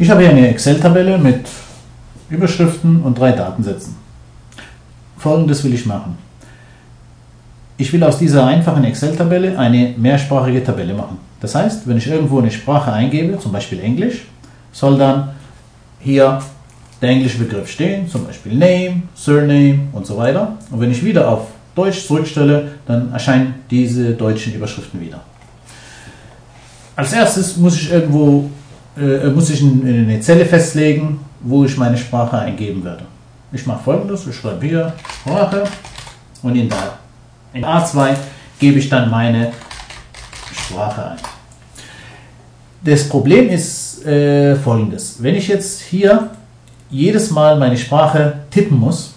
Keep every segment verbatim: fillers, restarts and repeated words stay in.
Ich habe hier eine Excel-Tabelle mit Überschriften und drei Datensätzen. Folgendes will ich machen. Ich will aus dieser einfachen Excel-Tabelle eine mehrsprachige Tabelle machen. Das heißt, wenn ich irgendwo eine Sprache eingebe, zum Beispiel Englisch, soll dann hier der englische Begriff stehen, zum Beispiel Name, Surname und so weiter. Und wenn ich wieder auf Deutsch zurückstelle, dann erscheinen diese deutschen Überschriften wieder. Als erstes muss ich irgendwo äh, muss ich eine Zelle festlegen, wo ich meine Sprache eingeben werde. Ich mache Folgendes, ich schreibe hier Sprache und in der in A zwei gebe ich dann meine Sprache ein. Das Problem ist äh, folgendes. Wenn ich jetzt hier jedes Mal meine Sprache tippen muss,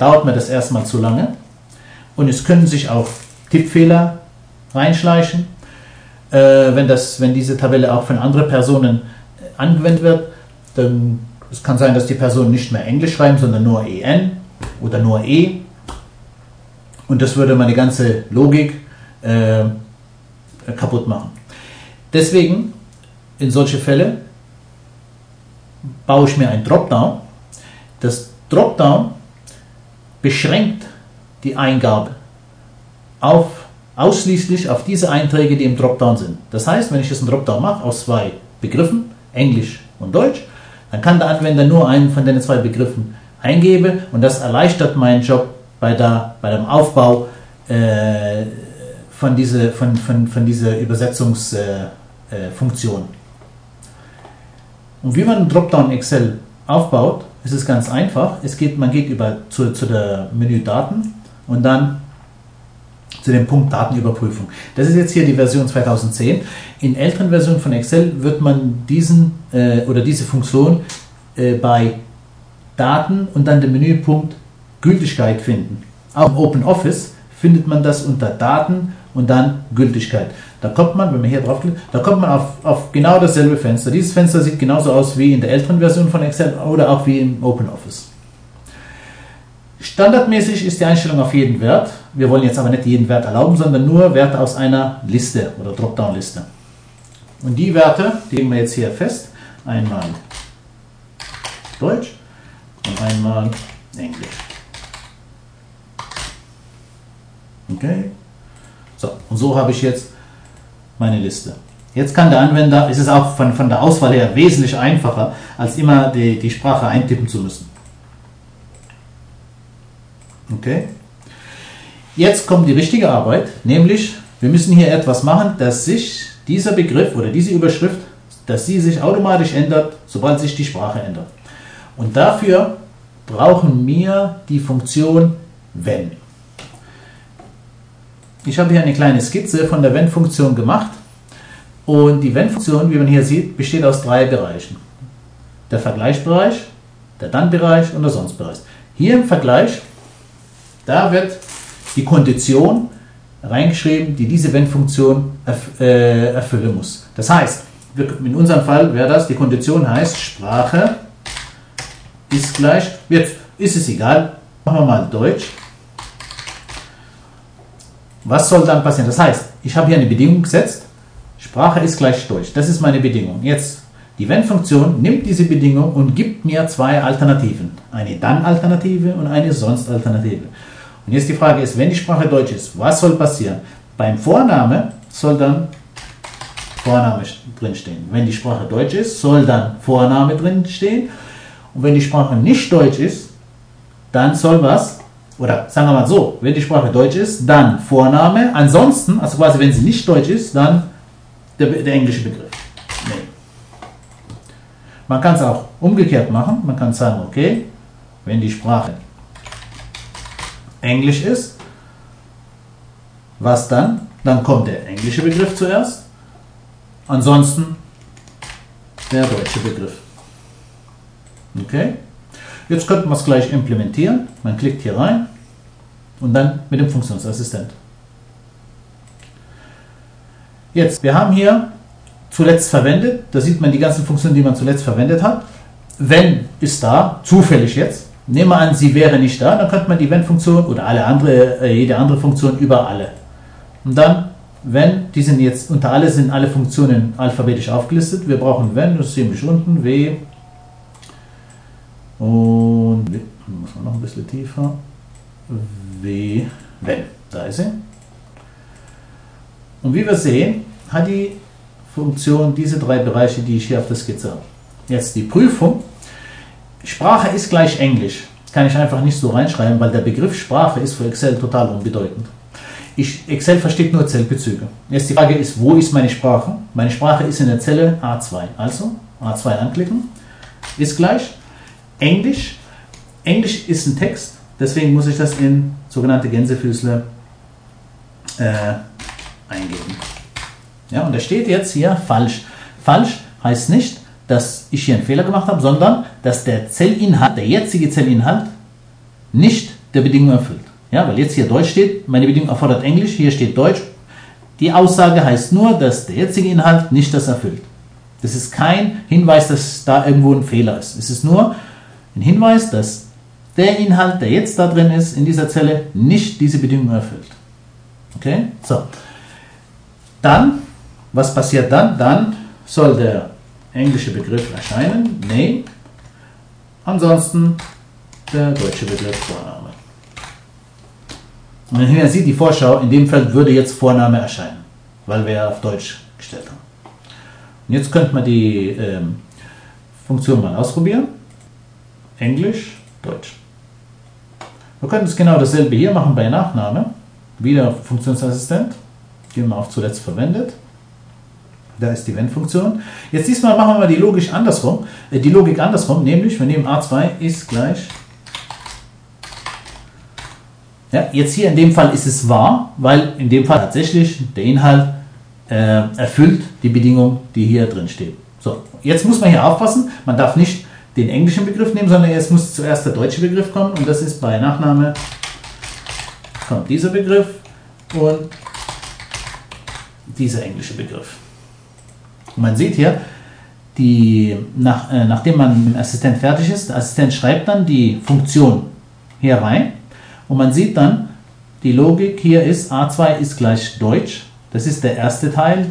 dauert mir das erstmal zu lange und es können sich auch Tippfehler reinschleichen. Äh, wenn, das, wenn diese Tabelle auch von anderen Personen angewendet wird, dann es kann sein, dass die Personen nicht mehr Englisch schreiben, sondern nur E N oder nur E. Und das würde meine ganze Logik äh, kaputt machen. Deswegen, in solche Fälle, baue ich mir ein Dropdown. Das Dropdown beschränkt die Eingabe auf, ausschließlich auf diese Einträge, die im Dropdown sind. Das heißt, wenn ich jetzt einen Dropdown mache aus zwei Begriffen, Englisch und Deutsch, dann kann der Anwender nur einen von den zwei Begriffen eingeben und das erleichtert meinen Job bei, der, bei dem Aufbau äh, von, diese, von, von, von dieser Übersetzungsfunktion. Äh, Und wie man einen Dropdown Excel aufbaut, ist es ganz einfach. Es geht, man geht über zu, zu der Menü Daten und dann zu dem Punkt Datenüberprüfung. Das ist jetzt hier die Version zweitausendzehn. In älteren Versionen von Excel wird man diesen äh, oder diese Funktion äh, bei Daten und dann dem Menüpunkt Gültigkeit finden. Auch im Open Office findet man das unter Daten und dann Gültigkeit. Da kommt man, wenn man hier draufklickt, da kommt man auf, auf genau dasselbe Fenster. Dieses Fenster sieht genauso aus wie in der älteren Version von Excel oder auch wie im Open Office. Standardmäßig ist die Einstellung auf jeden Wert. Wir wollen jetzt aber nicht jeden Wert erlauben, sondern nur Werte aus einer Liste oder Dropdown-Liste. Und die Werte, die legen wir jetzt hier fest. Einmal Deutsch und einmal Englisch. Okay. So, und so habe ich jetzt meine Liste. Jetzt kann der Anwender, es ist auch von, von der Auswahl her wesentlich einfacher, als immer die, die Sprache eintippen zu müssen. Okay. Jetzt kommt die richtige Arbeit, nämlich wir müssen hier etwas machen, dass sich dieser Begriff oder diese Überschrift, dass sie sich automatisch ändert, sobald sich die Sprache ändert. Und dafür brauchen wir die Funktion WENN. Ich habe hier eine kleine Skizze von der WENN-Funktion gemacht und die WENN-Funktion, wie man hier sieht, besteht aus drei Bereichen. Der Vergleichsbereich, der Dann-Bereich und der Sonst-Bereich. Hier im Vergleich, da wird die Kondition reingeschrieben, die diese WENN-Funktion erf äh, erfüllen muss. Das heißt, in unserem Fall wäre das, die Kondition heißt Sprache ist gleich, jetzt ist es egal, machen wir mal Deutsch. Was soll dann passieren? Das heißt, ich habe hier eine Bedingung gesetzt, Sprache ist gleich Deutsch. Das ist meine Bedingung. Jetzt, die WENN-Funktion nimmt diese Bedingung und gibt mir zwei Alternativen. Eine Dann-Alternative und eine Sonst-Alternative. Und jetzt die Frage ist, wenn die Sprache Deutsch ist, was soll passieren? Beim Vorname soll dann Vorname drinstehen. Wenn die Sprache Deutsch ist, soll dann Vorname drinstehen. Und wenn die Sprache nicht Deutsch ist, dann soll was? Oder sagen wir mal so, wenn die Sprache Deutsch ist, dann Vorname, ansonsten, also quasi wenn sie nicht Deutsch ist, dann der, der englische Begriff. Nee. Man kann es auch umgekehrt machen, man kann sagen, okay, wenn die Sprache Englisch ist, was dann? Dann kommt der englische Begriff zuerst, ansonsten der deutsche Begriff. Okay? Jetzt könnten wir es gleich implementieren. Man klickt hier rein und dann mit dem Funktionsassistent. Jetzt, wir haben hier zuletzt verwendet. Da sieht man die ganzen Funktionen, die man zuletzt verwendet hat. Wenn ist da, zufällig jetzt. Nehmen wir an, sie wäre nicht da, dann könnte man die WENN-Funktion oder alle andere, äh, jede andere Funktion über alle. Und dann Wenn, die sind jetzt unter alle, sind alle Funktionen alphabetisch aufgelistet. Wir brauchen wenn, das sehen wir unten, w und w, muss man noch ein bisschen tiefer, w, wenn, da ist sie. Und wie wir sehen, hat die Funktion diese drei Bereiche, die ich hier auf der Skizze habe. Jetzt die Prüfung. Sprache ist gleich Englisch. Kann ich einfach nicht so reinschreiben, weil der Begriff Sprache ist für Excel total unbedeutend. Ich, Excel versteht nur Zellbezüge. Jetzt die Frage ist, wo ist meine Sprache? Meine Sprache ist in der Zelle A zwei. Also A zwei anklicken, ist gleich Englisch. Englisch ist ein Text, deswegen muss ich das in sogenannte Gänsefüßle äh, eingeben. Ja, und da steht jetzt hier falsch. Falsch heißt nicht, dass ich hier einen Fehler gemacht habe, sondern dass der Zellinhalt, der jetzige Zellinhalt, nicht der Bedingung erfüllt. Ja, weil jetzt hier Deutsch steht, meine Bedingung erfordert Englisch, hier steht Deutsch. Die Aussage heißt nur, dass der jetzige Inhalt nicht das erfüllt. Das ist kein Hinweis, dass da irgendwo ein Fehler ist. Es ist nur ein Hinweis, dass der Inhalt, der jetzt da drin ist, in dieser Zelle, nicht diese Bedingung erfüllt. Okay, so. Dann, was passiert dann? Dann soll der englische Begriff erscheinen, Name, ansonsten der deutsche Begriff Vorname. Und wenn ihr sieht, die Vorschau, in dem Feld würde jetzt Vorname erscheinen, weil wir auf Deutsch gestellt haben. Und jetzt könnte man die ähm, Funktion mal ausprobieren. Englisch, Deutsch. Wir können es genau dasselbe hier machen bei Nachname. Wieder Funktionsassistent, den man auch zuletzt verwendet. Da ist die WENN-Funktion. Jetzt diesmal machen wir mal die Logik andersrum, äh, die Logik andersrum, nämlich wir nehmen A zwei ist gleich. Ja, jetzt hier in dem Fall ist es wahr, weil in dem Fall tatsächlich der Inhalt äh, erfüllt die Bedingung, die hier drin steht. So, jetzt muss man hier aufpassen, man darf nicht den englischen Begriff nehmen, sondern jetzt muss zuerst der deutsche Begriff kommen und das ist bei Nachname kommt dieser Begriff und dieser englische Begriff. Und man sieht hier, die, nach, äh, nachdem man mit dem Assistent fertig ist, der Assistent schreibt dann die Funktion hier rein. Und man sieht dann, die Logik hier ist, A zwei ist gleich Deutsch. Das ist der erste Teil,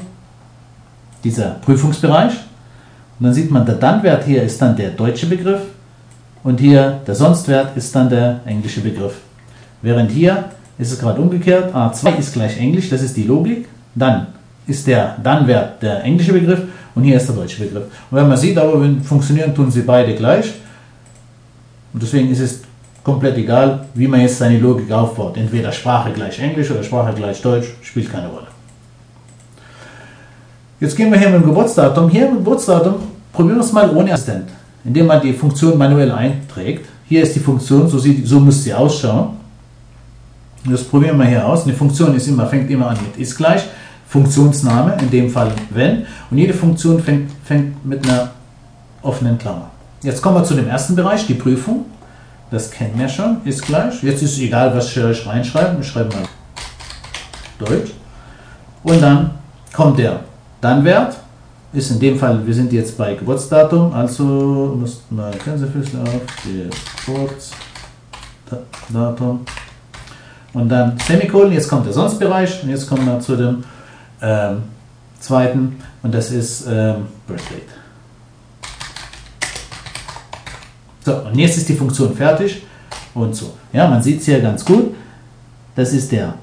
dieser Prüfungsbereich. Und dann sieht man, der Dann-Wert hier ist dann der deutsche Begriff. Und hier der Sonst-Wert ist dann der englische Begriff. Während hier ist es gerade umgekehrt, A zwei ist gleich Englisch, das ist die Logik. Dann ist der Dann-Wert der englische Begriff und hier ist der deutsche Begriff. Und wenn man sieht, aber wenn funktionieren, tun sie beide gleich. Und deswegen ist es komplett egal, wie man jetzt seine Logik aufbaut. Entweder Sprache gleich Englisch oder Sprache gleich Deutsch, spielt keine Rolle. Jetzt gehen wir hier mit dem Geburtsdatum. Hier mit dem Geburtsdatum probieren wir es mal ohne Assistent, indem man die Funktion manuell einträgt. Hier ist die Funktion, so, sieht, so muss sie ausschauen. Das probieren wir hier aus. Eine Funktion ist immer, fängt immer an mit ist gleich. Funktionsname, in dem Fall wenn. Und jede Funktion fängt, fängt mit einer offenen Klammer. Jetzt kommen wir zu dem ersten Bereich, die Prüfung. Das kennen wir schon, ist gleich. Jetzt ist es egal, was ich reinschreibe. Ich schreibe mal Deutsch. Und dann kommt der Dann-Wert. Ist in dem Fall, wir sind jetzt bei Geburtsdatum, also muss mal Gänsefüßchen auf, Geburtsdatum. Und dann Semikolon, jetzt kommt der Sonstbereich. Und jetzt kommen wir zu dem ähm, zweiten. Und das ist ähm, Birthdate. So, und jetzt ist die Funktion fertig und so. Ja, man sieht es hier ganz gut. Das ist der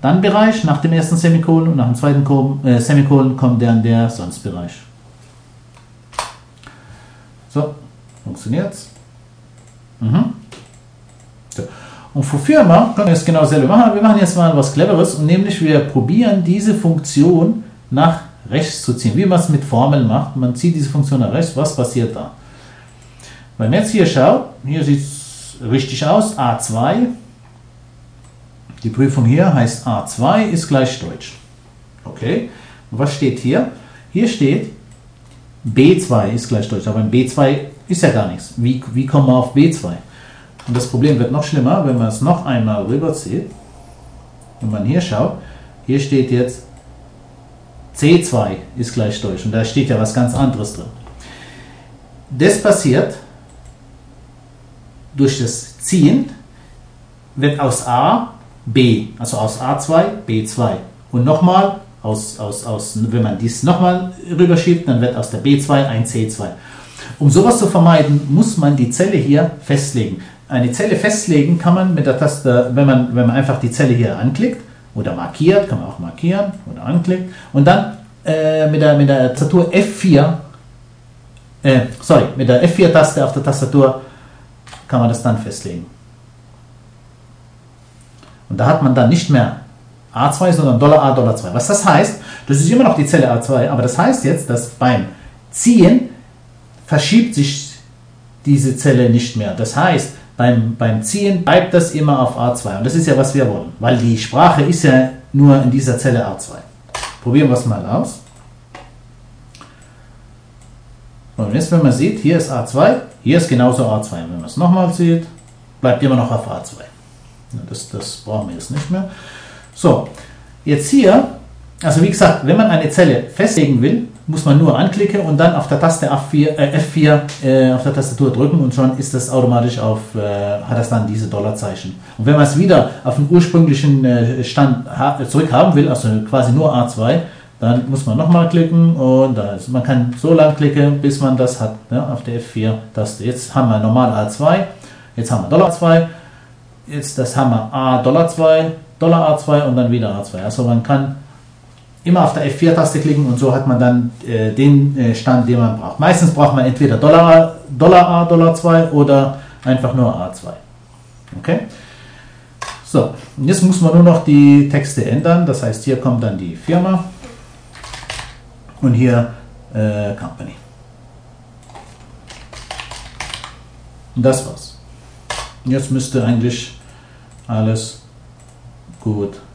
Dann-Bereich nach dem ersten Semikolon und nach dem zweiten Kom äh, Semikolon kommt dann der Sonst-Bereich. So, funktioniert's. Mhm. So. Und für Firma können wir es genau dasselbe machen. Wir machen jetzt mal was Cleveres und nämlich wir probieren diese Funktion nach rechts zu ziehen. Wie man es mit Formeln macht, man zieht diese Funktion nach rechts, was passiert da? Wenn man jetzt hier schaut, hier sieht es richtig aus, A zwei, die Prüfung hier heißt A zwei ist gleich Deutsch. Okay, und was steht hier? Hier steht B zwei ist gleich Deutsch, aber in B zwei ist ja gar nichts. Wie, wie kommen wir auf B zwei? Und das Problem wird noch schlimmer, wenn man es noch einmal rüberzieht. Wenn man hier schaut, hier steht jetzt C zwei ist gleich Deutsch und da steht ja was ganz anderes drin. Das passiert durch das Ziehen, wird aus A B, also aus A zwei B zwei. Und nochmal, aus, aus, aus, wenn man dies nochmal rüberschiebt, dann wird aus der B zwei ein C zwei. Um sowas zu vermeiden, muss man die Zelle hier festlegen. Eine Zelle festlegen kann man mit der Taste, wenn man, wenn man einfach die Zelle hier anklickt oder markiert, kann man auch markieren oder anklicken und dann äh, mit der, mit der Tastatur F vier, äh, sorry, mit der F vier-Taste auf der Tastatur kann man das dann festlegen. Und da hat man dann nicht mehr A zwei, sondern Dollar A, Dollar zwei. Was das heißt, das ist immer noch die Zelle A zwei, aber das heißt jetzt, dass beim Ziehen verschiebt sich diese Zelle nicht mehr. Das heißt, beim, beim Ziehen bleibt das immer auf A zwei. Und das ist ja, was wir wollen, weil die Sprache ist ja nur in dieser Zelle A zwei. Probieren wir es mal aus. Und jetzt, wenn man sieht, hier ist A zwei, hier ist genauso A zwei. Wenn man es nochmal sieht, bleibt immer noch auf A zwei. Das, das brauchen wir jetzt nicht mehr. So, jetzt hier, also wie gesagt, wenn man eine Zelle festlegen will, muss man nur anklicken und dann auf der Taste F vier, äh, F vier äh, auf der Tastatur drücken und schon ist das automatisch auf, äh, hat das dann diese Dollarzeichen. Und wenn man es wieder auf den ursprünglichen äh, Stand ha zurück haben will, also quasi nur A zwei, dann muss man nochmal klicken und dann, also man kann so lang klicken, bis man das hat, ne, auf der F vier-Taste. Jetzt haben wir normal A zwei, jetzt haben wir Dollar zwei, jetzt das haben wir A Dollar zwei, Dollar A zwei und dann wieder A zwei. Also man kann immer auf der F vier-Taste klicken und so hat man dann äh, den äh, Stand, den man braucht. Meistens braucht man entweder Dollar, Dollar A, Dollar zwei oder einfach nur A zwei. Okay? So, und jetzt muss man nur noch die Texte ändern. Das heißt, hier kommt dann die Firma und hier äh, Company. Und das war's. Jetzt müsste eigentlich alles gut